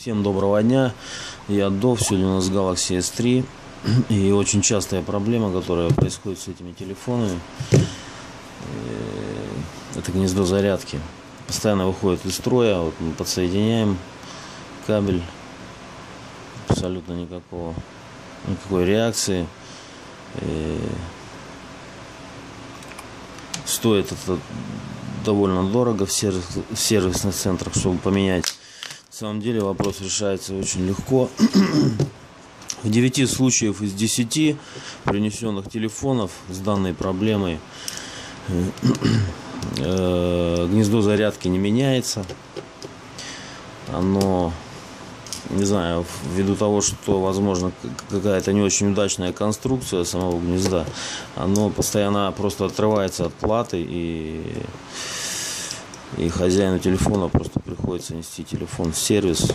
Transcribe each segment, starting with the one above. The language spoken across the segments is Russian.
Всем доброго дня, я Дов, сегодня у нас Galaxy S3, и очень частая проблема, которая происходит с этими телефонами, это гнездо зарядки. Постоянно выходит из строя. Вот мы подсоединяем кабель, абсолютно никакой реакции. Стоит это довольно дорого в сервисных центрах, чтобы поменять. На самом деле вопрос решается очень легко. В 9 случаев из 10 принесенных телефонов с данной проблемой гнездо зарядки не меняется. Оно, не знаю, ввиду того, что, возможно, какая-то не очень удачная конструкция самого гнезда, оно постоянно просто отрывается от платы, и хозяину телефона просто приходится нести телефон в сервис,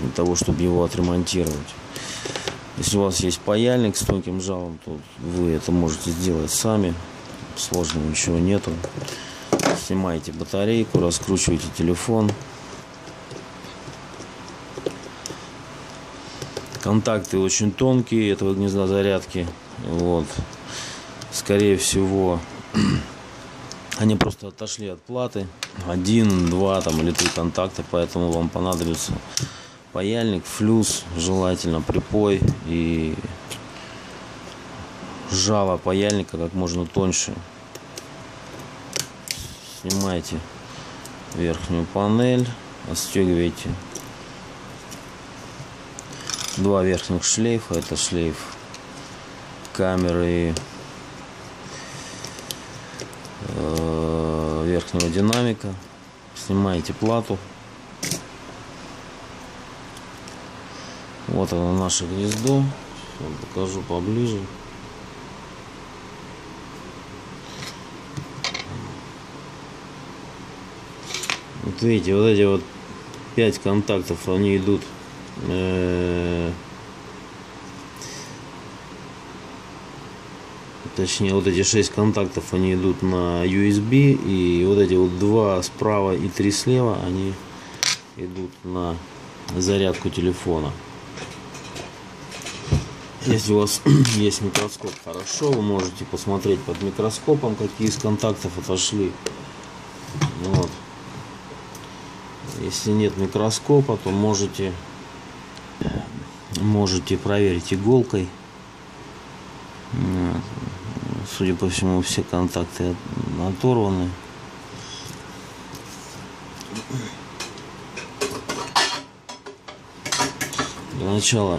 для того, чтобы его отремонтировать. Если у вас есть паяльник с тонким жалом, то вы это можете сделать сами. Сложного ничего нету. Снимаете батарейку, раскручиваете телефон. Контакты очень тонкие этого гнезда зарядки. Скорее всего, они просто отошли от платы, 1, 2 или 3 контакта, поэтому вам понадобится паяльник, флюс, желательно припой, и жало паяльника как можно тоньше. Снимаете верхнюю панель, отстегиваете 2 верхних шлейфа, это шлейф камеры, верхнего динамика. Снимаете плату. Вот оно, наше гнездо. Сейчас покажу поближе. Вот видите, вот эти вот 5 контактов, они идут точнее, вот эти 6 контактов, они идут на USB, и вот эти вот 2 справа и 3 слева, они идут на зарядку телефона. Если у вас есть микроскоп, хорошо, вы можете посмотреть под микроскопом, какие из контактов отошли. Если нет микроскопа, то можете проверить иголкой. Судя по всему, все контакты оторваны. Для начала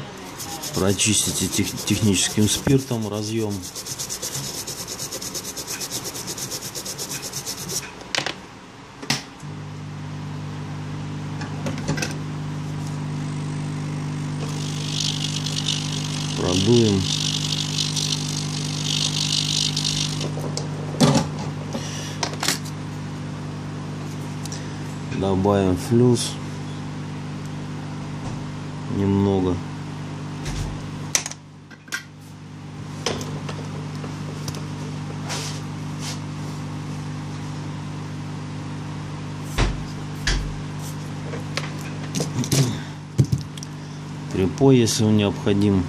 прочистите техническим спиртом разъем. Продуем. Добавим флюс немного. Припой, если он необходим.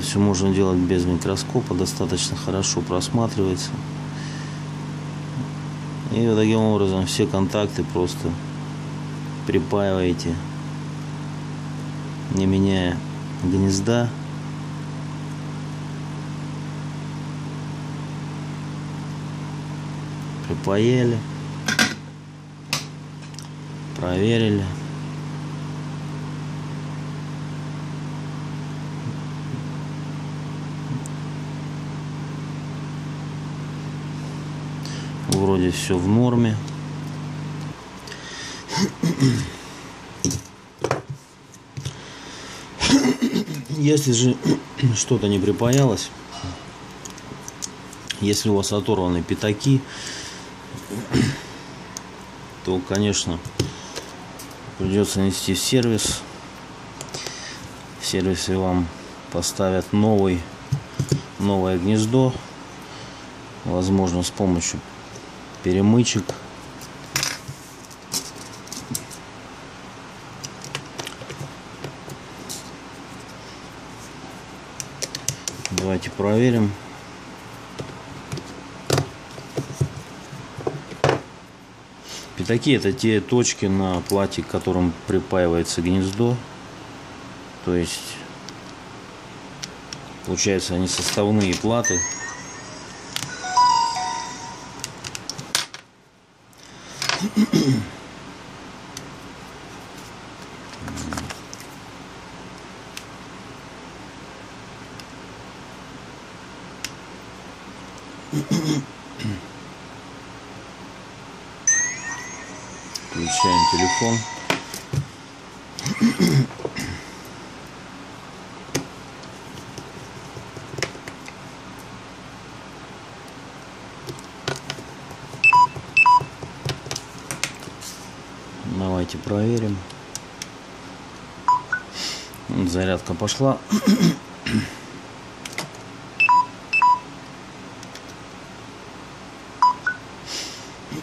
Это все можно делать без микроскопа, достаточно хорошо просматривается. И вот таким образом все контакты просто припаиваете, не меняя гнезда. Припаяли, проверили. Вроде все в норме. Если же что-то не припаялось, если у вас оторваны пятаки, то, конечно, придется нести в сервис. В сервисе вам поставят новое гнездо, возможно, с помощью перемычек. Давайте проверим. Пятаки — это те точки на плате, к которым припаивается гнездо. То есть, получается, они составные платы. Включаем телефон. Давайте проверим. Зарядка пошла.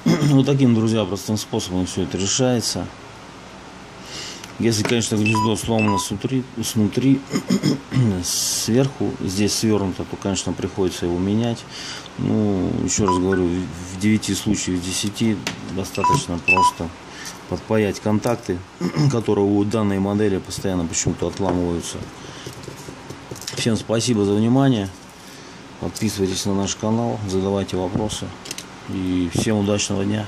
Вот таким, друзья, простым способом все это решается. Если, конечно, гнездо сломано снутри, сверху, здесь свернуто, то, конечно, приходится его менять. Ну, еще раз говорю, в 9 случаях из 10 достаточно просто подпаять контакты, которые у данной модели постоянно почему-то отламываются. Всем спасибо за внимание. Подписывайтесь на наш канал, задавайте вопросы. И всем удачного дня!